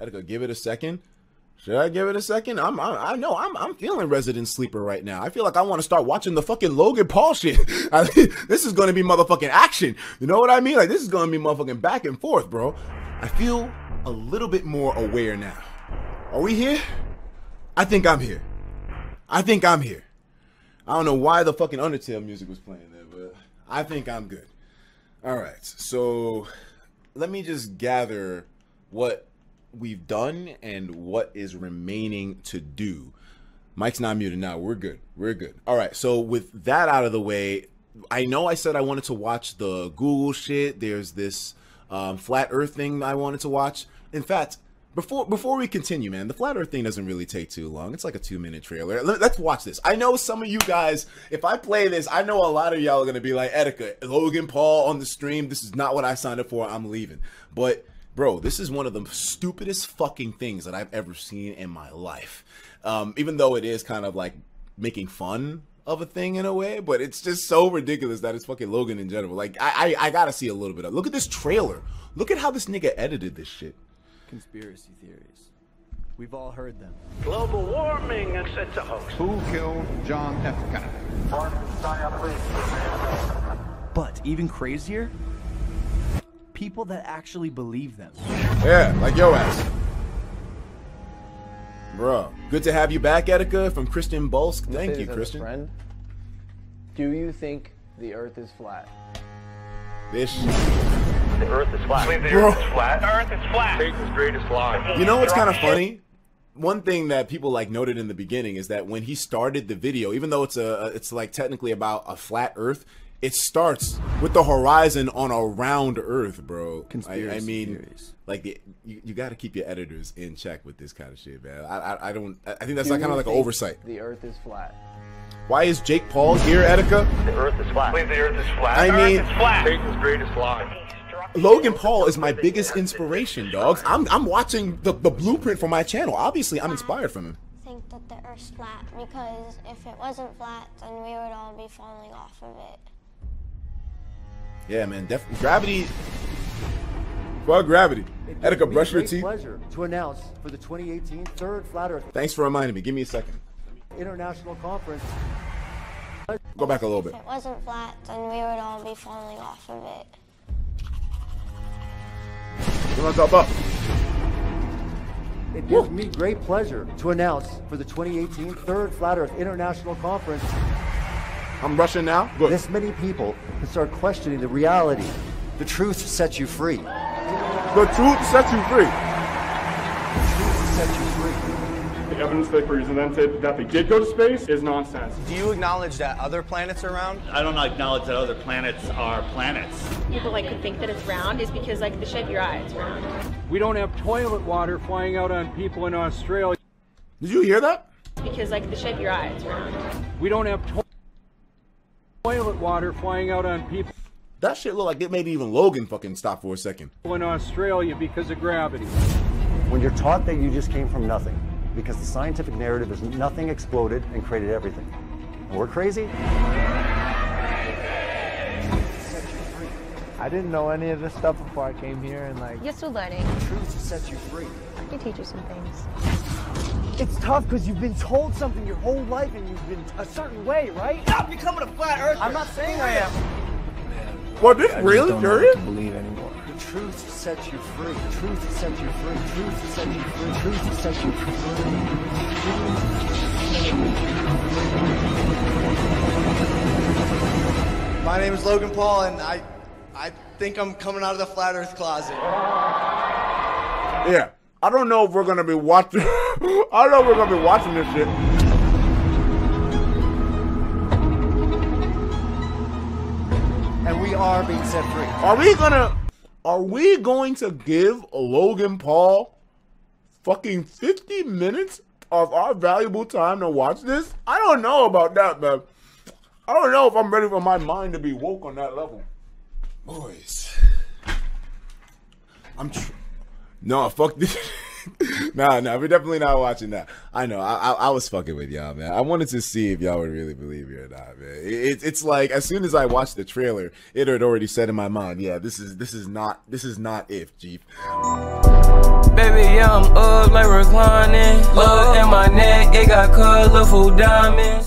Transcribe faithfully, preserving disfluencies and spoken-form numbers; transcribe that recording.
Etika, give it a second. Should I give it a second? I'm, I, I know, I'm, I'm feeling Resident Sleeper right now. I feel like I want to start watching the fucking Logan Paul shit. I, this is going to be motherfucking action. You know what I mean? Like, this is going to be motherfucking back and forth, bro. I feel a little bit more aware now. Are we here? I think I'm here. I think I'm here. I don't know why the fucking Undertale music was playing there, but I think I'm good. All right, so let me just gather what we've done and what is remaining to do. Mike's not muted now. We're good. We're good. All right. So with that out of the way, I know I said I wanted to watch the Google shit. There's this um, flat Earth thing I wanted to watch. In fact, before before we continue, man, the flat Earth thing doesn't really take too long. It's like a two minute trailer. Let's watch this. I know some of you guys, if I play this, I know a lot of y'all are gonna be like, Etika, Logan Paul on the stream. This is not what I signed up for. I'm leaving. But bro, this is one of the stupidest fucking things that I've ever seen in my life. Um, even though it is kind of like making fun of a thing in a way, but it's just so ridiculous that it's fucking Logan in general. Like, I, I, I gotta see a little bit of it. Look at this trailer. Look at how this nigga edited this shit. Conspiracy theories. We've all heard them. Global warming, it's a hoax. Who killed John F. Kennedy? But even crazier, people that actually believe them. Yeah, like yo ass. Bro, good to have you back, Etika, from Christian Bolsk. Thank this you, Christian. Friend, do you think the Earth is flat? This. The Earth is flat. Wait, the Bro. Earth is flat. The Earth is flat. Satan's greatest lie. You know what's kind of funny? One thing that people like noted in the beginning is that when he started the video, even though it's a, it's like technically about a flat Earth. It starts with the horizon on a round Earth, bro. I, I mean, theories. like the, you, you got to keep your editors in check with this kind of shit, man. I, I, I don't. I think that's like, kind of like an oversight. The Earth is flat. Why is Jake Paul here, Etika? The Earth is flat. Wait, the Earth is flat. I mean, Satan's greatest lie. Logan Paul is my biggest inspiration, dogs. I'm, I'm watching the the blueprint for my channel. Obviously, I'm inspired from him. Think that the Earth's flat because if it wasn't flat, then we would all be falling off of it. Yeah, man. Def gravity. Well, gravity. Etika, brush your teeth. Pleasure to announce for the twenty eighteen third Flat Earth. Thanks for reminding me. Give me a second. International Conference. Go back a little bit. If it wasn't flat, then we would all be falling off of it. Come on, top up. It gives Woo. me great pleasure to announce for the twenty eighteen third Flat Earth International Conference. I'm rushing now. Good. This many people can start questioning the reality. The truth sets you free. The truth sets you free. The truth sets you free. The evidence they presented that they did go to space is nonsense. Do you acknowledge that other planets are round? I don't acknowledge that other planets are planets. People like could think that it's round is because like the shape of your eye is round. We don't have toilet water flying out on people in Australia. Did you hear that? Because like the shape of your eye is round. We don't have toilet toilet water flying out on people. That shit look like it made even Logan fucking stop for a second. In Australia because of gravity. When you're taught that you just came from nothing, because the scientific narrative is nothing exploded and created everything. And we're crazy. I didn't know any of this stuff before I came here and like... You're still learning. Truth sets you free. I can teach you some things. It's tough because you've been told something your whole life and you've been a certain way, right? Stop becoming a flat earther. I'm not saying I am. What, this really serious? I don't believe anymore. The truth sets you free. Truth sets you free. Truth sets you free. Truth sets you free. My name is Logan Paul, and I, I think I'm coming out of the flat earth closet. Yeah. I don't know if we're gonna be watching. I don't know if we're gonna be watching this shit. And we are being set free. Are we gonna? Are we going to give Logan Paul fucking fifty minutes of our valuable time to watch this? I don't know about that, man. I don't know if I'm ready for my mind to be woke on that level, boys. I'm. Tr No, fuck this. nah, nah, we're definitely not watching that. I know, I, I, I was fucking with y'all, man. I wanted to see if y'all would really believe me or not, man. It, it, it's like as soon as I watched the trailer, it had already said in my mind, yeah, this is this is not this is not if Jeep. Baby, yeah, I'm up like reclining. Love in my neck, it got colorful diamonds.